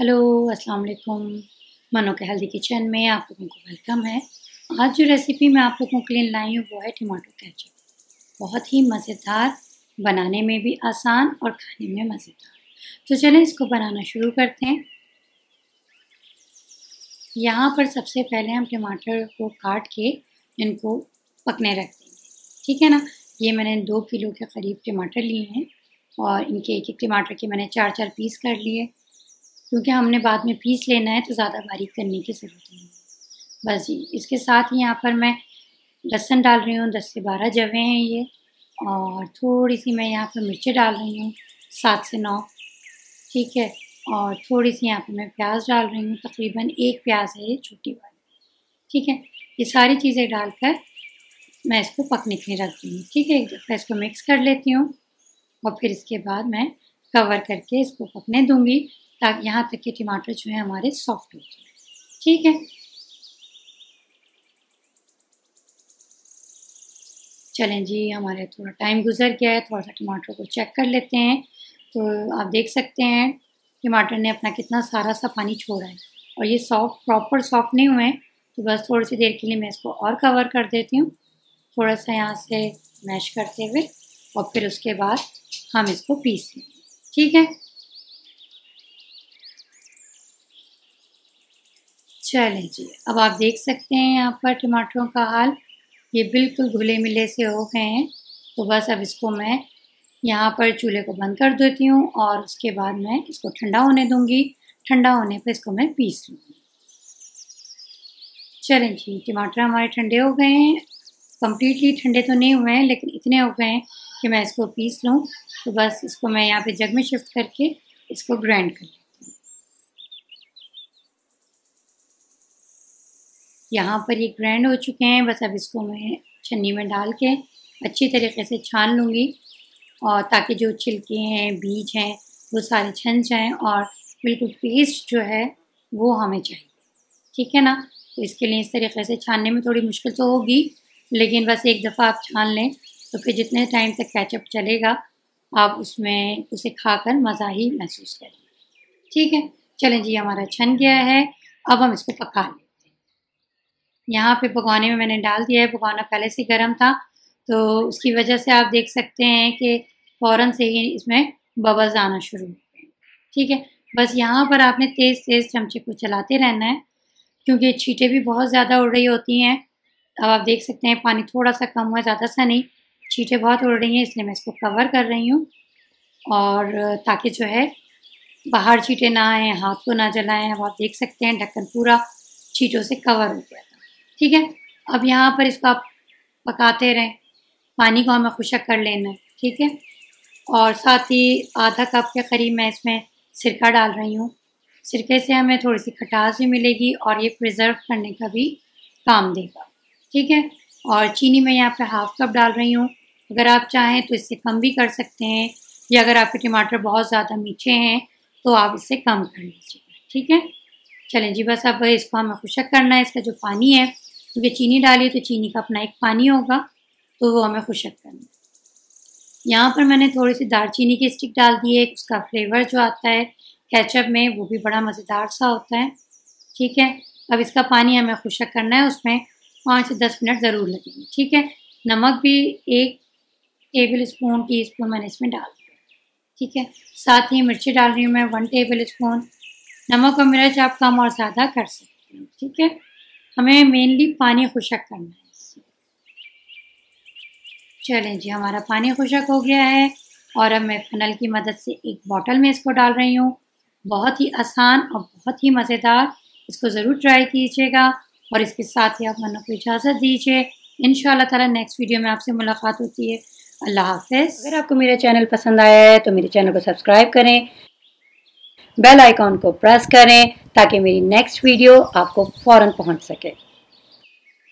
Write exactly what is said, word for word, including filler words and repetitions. Hello अस्सलाम वालेकुम, मनो के हेल्दी किचन में आप लोगों को वेलकम है। आज जो रेसिपी मैं आप लोगों के लिए लाई हूँ वो है टमाटो केचप। बहुत ही मज़ेदार, बनाने में भी आसान और खाने में मज़ेदार। तो चलें इसको बनाना शुरू करते हैं। यहाँ पर सबसे पहले हम टमाटर को काट के इनको पकने रख देंगे, ठीक है ना। ये मैंने दो किलो के करीब टमाटर लिए हैं और इनके एक एक टमाटर के मैंने चार चार पीस कर लिए, क्योंकि हमने बाद में पीस लेना है तो ज़्यादा बारीक करने की ज़रूरत नहीं है। बस जी, इसके साथ ही यहाँ पर मैं लहसुन डाल रही हूँ, दस से बारह जवे हैं ये, और थोड़ी सी मैं यहाँ पर मिर्चें डाल रही हूँ, सात से नौ, ठीक है। और थोड़ी सी यहाँ पर मैं प्याज डाल रही हूँ, तकरीबन एक प्याज है ये छोटी वाली, ठीक है। ये सारी चीज़ें डालकर मैं इसको पकने के लिए रख दूँगी, ठीक है। एक दफ़ा इसको मिक्स कर लेती हूँ और फिर इसके बाद मैं कवर करके इसको पकने दूँगी, ताकि यहाँ तक के टमाटर जो है हमारे सॉफ्ट हो जाए, ठीक है। चलें जी, हमारे थोड़ा टाइम गुजर गया है, थोड़ा सा टमाटर को चेक कर लेते हैं। तो आप देख सकते हैं टमाटर ने अपना कितना सारा सा पानी छोड़ा है और ये सॉफ्ट, प्रॉपर सॉफ्ट नहीं हुए हैं। तो बस थोड़ी सी देर के लिए मैं इसको और कवर कर देती हूँ, थोड़ा सा यहाँ से मैश करते हुए, और फिर उसके बाद हम इसको पीस लें, ठीक है। चलें जी, अब आप देख सकते हैं यहाँ पर टमाटरों का हाल, ये बिल्कुल घुले मिले से हो गए हैं। तो बस अब इसको मैं यहाँ पर चूल्हे को बंद कर देती हूँ और उसके बाद मैं इसको ठंडा होने दूँगी। ठंडा होने पर इसको मैं पीस लूँगी। चलें जी, टमाटर हमारे ठंडे हो गए हैं, कम्प्लीटली ठंडे तो नहीं हुए हैं लेकिन इतने हो गए हैं कि मैं इसको पीस लूँ। तो बस इसको मैं यहाँ पर जग में शिफ्ट करके इसको ग्राइंड कर लूँ। यहाँ पर ये ग्राइंड हो चुके हैं, बस अब इसको मैं छन्नी में डाल के अच्छी तरीके से छान लूँगी, और ताकि जो छिलके हैं, बीज हैं, वो सारे छन जाएँ और बिल्कुल पेस्ट जो है वो हमें चाहिए, ठीक है ना। तो इसके लिए इस तरीके से छानने में थोड़ी मुश्किल तो होगी, लेकिन बस एक दफ़ा आप छान लें तो फिर जितने टाइम तक केचप चलेगा आप उसमें उसे खा कर मज़ा ही महसूस करेंगे, ठीक है। चलें जी, हमारा छन गया है, अब हम इसको पका लें। यहाँ पे भगोने में मैंने डाल दिया है, भगोना पहले से गर्म था तो उसकी वजह से आप देख सकते हैं कि फ़ौरन से ही इसमें बबल्स आना शुरू हो गए, ठीक है। बस यहाँ पर आपने तेज़ तेज़ चमचे को चलाते रहना है, क्योंकि छींटे भी बहुत ज़्यादा उड़ रही होती हैं। अब आप देख सकते हैं पानी थोड़ा सा कम हुआ, ज़्यादा सा नहीं, छींटे बहुत उड़ रही हैं, इसलिए मैं इसको कवर कर रही हूँ, और ताकि जो है बाहर छींटे ना आएँ, हाथ को ना जलाएँ। अब आप देख सकते हैं ढक्कन पूरा छींटों से कवर हो गया, ठीक है। अब यहाँ पर इसको आप पकाते रहें, पानी को हमें खुशक कर लेना है, ठीक है। और साथ ही आधा कप के करीब मैं इसमें सिरका डाल रही हूँ, सिरके से हमें थोड़ी सी खटास भी मिलेगी और ये प्रिजर्व करने का भी काम देगा, ठीक है। और चीनी मैं यहाँ पे हाफ कप डाल रही हूँ, अगर आप चाहें तो इससे कम भी कर सकते हैं, या अगर आपके टमाटर बहुत ज़्यादा मीठे हैं तो आप इससे कम कर लीजिएगा, ठीक है। चलें जी, बस अब इसको हमें खुशक करना है, इसका जो पानी है, क्योंकि चीनी डाली तो चीनी का अपना एक पानी होगा, तो वो हमें खुशक करना है। यहाँ पर मैंने थोड़ी सी दालचीनी की स्टिक डाल दी है, उसका फ्लेवर जो आता है केचप में वो भी बड़ा मज़ेदार सा होता है, ठीक है। अब इसका पानी हमें खुशक करना है, उसमें पाँच से दस मिनट ज़रूर लगेंगे, ठीक है। नमक भी एक टेबल स्पून टी स्पून मैंने इसमें डाल दिया, ठीक है। साथ ही मिर्ची डाल रही हूँ मैं वन टेबल स्पून। नमक और मिर्च आप कम और ज़्यादा कर सकते हैं, ठीक है। हमें मेनली पानी खुशक करना है इससे। चलें जी, हमारा पानी खुशक हो गया है, और अब मैं फनल की मदद से एक बॉटल में इसको डाल रही हूँ। बहुत ही आसान और बहुत ही मज़ेदार, इसको ज़रूर ट्राई कीजिएगा। और इसके साथ ही आप मनो को इजाज़त दीजिए, इंशाल्लाह ताला नेक्स्ट वीडियो में आपसे मुलाकात होती है। अल्लाह हाफिज़। अगर आपको मेरा चैनल पसंद आया है तो मेरे चैनल को सब्सक्राइब करें, बेल आइकॉन को प्रेस करें, ताकि मेरी नेक्स्ट वीडियो आपको फ़ौरन पहुंच सके।